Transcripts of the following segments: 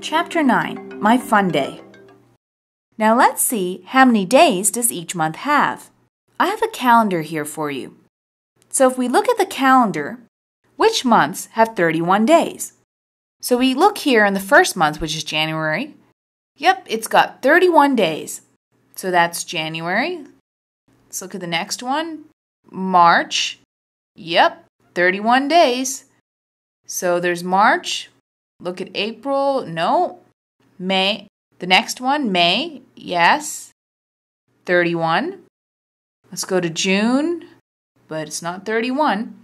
Chapter 9, My Fun Day. Now let's see, how many days does each month have? I have a calendar here for you. So if we look at the calendar, which months have 31 days? So we look here in the first month, which is January. Yep, it's got 31 days. So that's January. Let's look at the next one. March. Yep, 31 days. So there's March. Look at April. No. May. The next one, May. Yes. 31. Let's go to June. But it's not 31.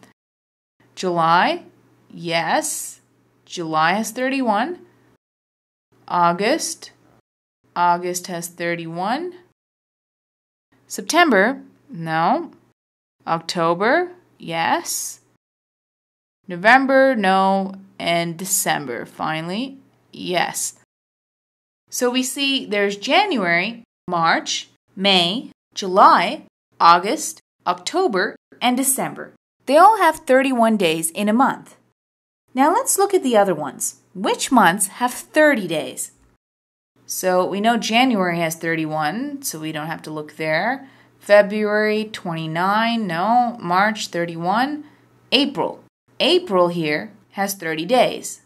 July. Yes. July has 31. August. August has 31. September. No. October. Yes. November. No. And December, finally. Yes. So we see there's January, March, May, July, August, October, and December. They all have 31 days in a month. Now let's look at the other ones. Which months have 30 days? So we know January has 31, so we don't have to look there. February, 29, no. March, 31. April. April here has 30 days.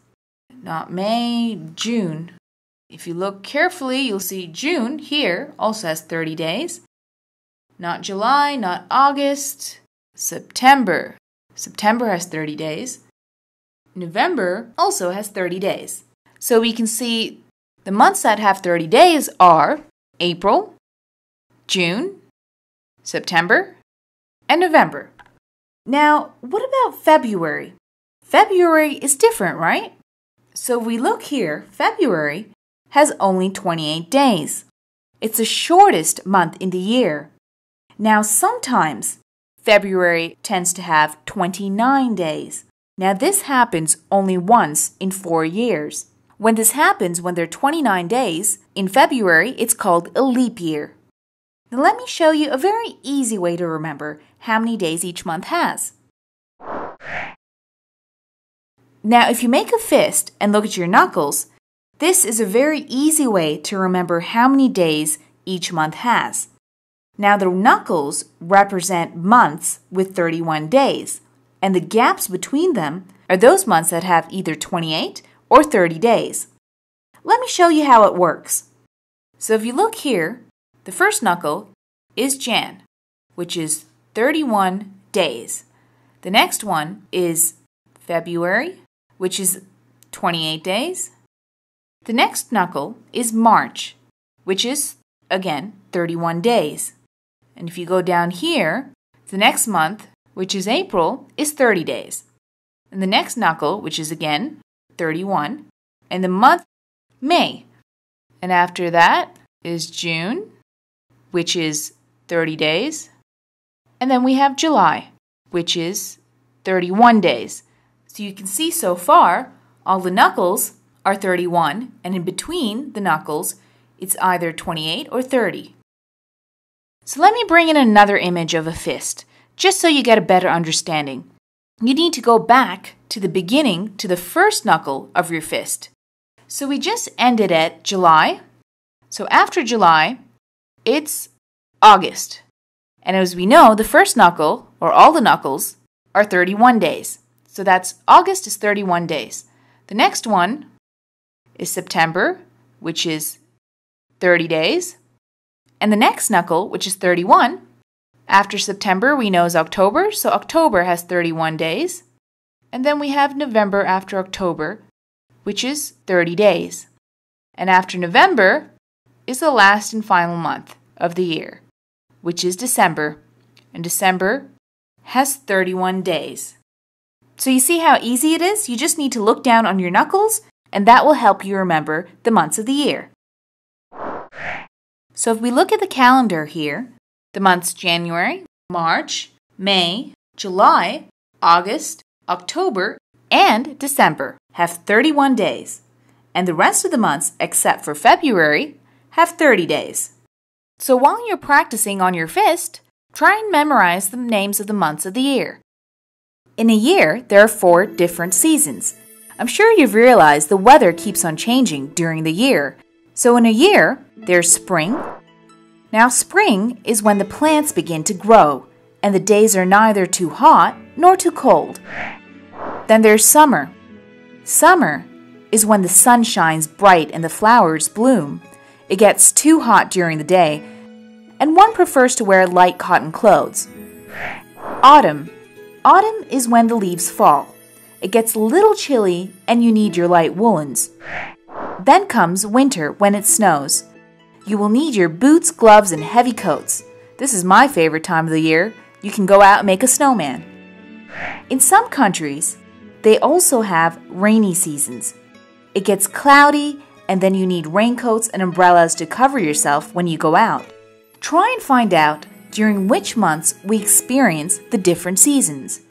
Not May, June. If you look carefully, you'll see June here also has 30 days. Not July, not August. September. September has 30 days. November also has 30 days. So we can see the months that have 30 days are April, June, September, and November. Now, what about February? February is different, right? So we look here, February has only 28 days. It's the shortest month in the year. Now, sometimes February tends to have 29 days. Now, this happens only once in 4 years. When this happens, when there are 29 days in February, it's called a leap year. Now, let me show you a very easy way to remember how many days each month has. Now, if you make a fist and look at your knuckles, this is a very easy way to remember how many days each month has. Now, the knuckles represent months with 31 days. And the gaps between them are those months that have either 28 or 30 days. Let me show you how it works. So if you look here, the first knuckle is Jan, which is 31 days. The next one is February, which is 28 days. The next knuckle is March, which is, again, 31 days. And if you go down here, the next month, which is April, is 30 days. And the next knuckle, which is again 31, and the month, May. And after that is June, which is 30 days. And then we have July, which is 31 days. So you can see so far, all the knuckles are 31, and in between the knuckles, it's either 28 or 30. So let me bring in another image of a fist, just so you get a better understanding. You need to go back to the beginning, to the first knuckle of your fist. So we just ended at July. So after July, it's August. And as we know, the first knuckle, or all the knuckles, are 31 days. So that's August is 31 days. The next one is September, which is 30 days. And the next knuckle, which is 31, after September, we know is October, so October has 31 days. And then we have November after October, which is 30 days. And after November is the last and final month of the year, which is December. And December has 31 days. So you see how easy it is? You just need to look down on your knuckles, and that will help you remember the months of the year. So if we look at the calendar here, the months January, March, May, July, August, October, and December have 31 days. And the rest of the months, except for February, have 30 days. So while you're practicing on your fist, try and memorize the names of the months of the year. In a year, there are 4 different seasons. I'm sure you've realized the weather keeps on changing during the year. So in a year, there's spring. Now spring is when the plants begin to grow, and the days are neither too hot nor too cold. Then there's summer. Summer is when the sun shines bright and the flowers bloom. It gets too hot during the day, and one prefers to wear light cotton clothes. Autumn. Autumn is when the leaves fall. It gets a little chilly and you need your light woolens. Then comes winter when it snows. You will need your boots, gloves, and heavy coats. This is my favorite time of the year. You can go out and make a snowman. In some countries, they also have rainy seasons. It gets cloudy, and then you need raincoats and umbrellas to cover yourself when you go out. Try and find out during which months we experience the different seasons.